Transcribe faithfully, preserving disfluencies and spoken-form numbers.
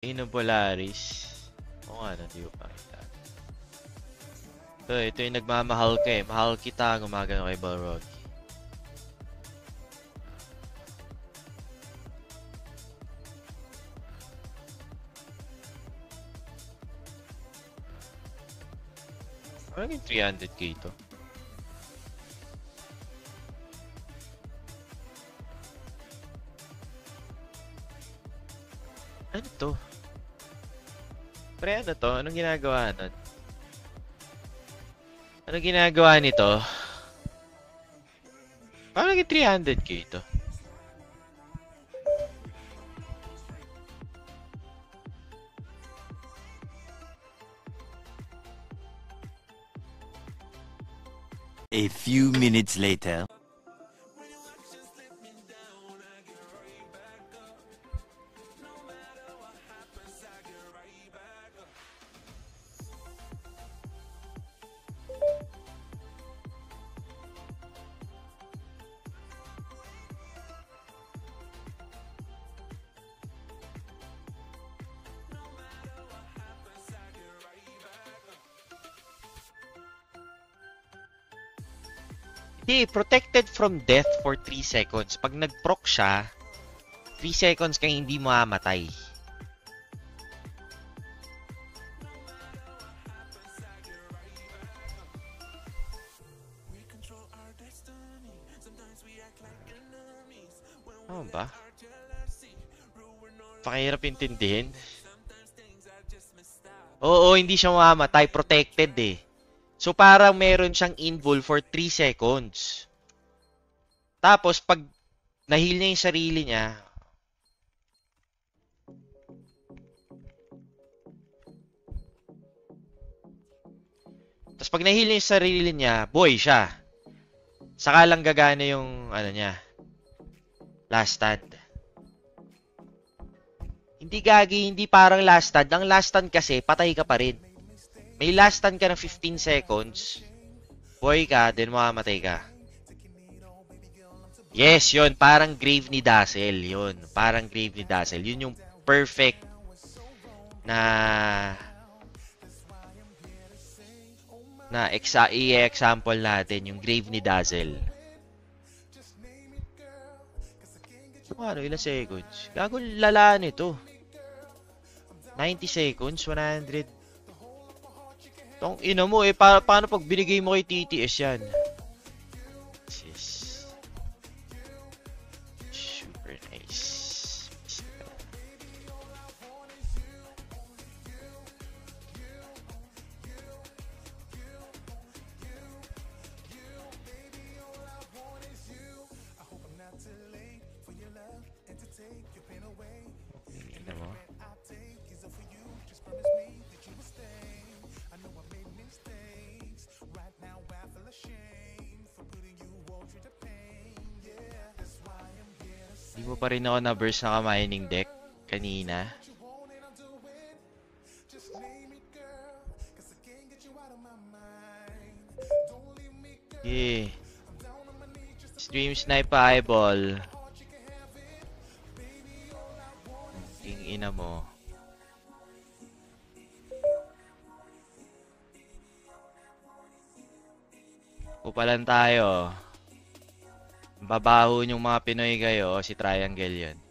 Ino Polaris. Oo nga, hindi ko pakita. So, ito yung nagmamahal ka eh. Mahal kita, gumagano kay Balrog. Parang yung three hundred K ito. Ano to? Pre, ano to? Anong ginagawa nun? Anong ginagawa nito? Parang yung three hundred K ito. A few minutes later. Hindi, protected from death for three seconds. Pag nag-proc siya, three seconds kang hindi mamatay. Ano ba? Pakihirap intindihin. Oo, hindi siya mamatay. Protected eh. So, parang meron siyang invul for three seconds. Tapos, pag nahil niya yung sarili niya, tapos, pag nahil niya yung sarili niya, boy siya. Saka lang gagana yung, ano niya, last stand. Hindi gagi, hindi parang last stand. Ang last stand kasi, patay ka pa rin. May last stand ka ng fifteen seconds. Boy ka, then makamatay ka. Yes, yun. Parang grave ni Dazzle. Yun. Parang grave ni Dazzle. Yun yung perfect na na exa i-example natin. Yung grave ni Dazzle. Ano, ilang seconds? Gagong lalaan ito. ninety seconds, one hundred. Tong ina mo eh, pa paano pag binigay mo kay T T S yan? Sis. Super nice. Ina mo. Hindi mo pa rin ako na-burst na ka-mining deck kanina. Okay. Stream snipe eyeball. King ina mo. Upalan tayo. Babaho yung mga Pinoy kayo o si Triangelion.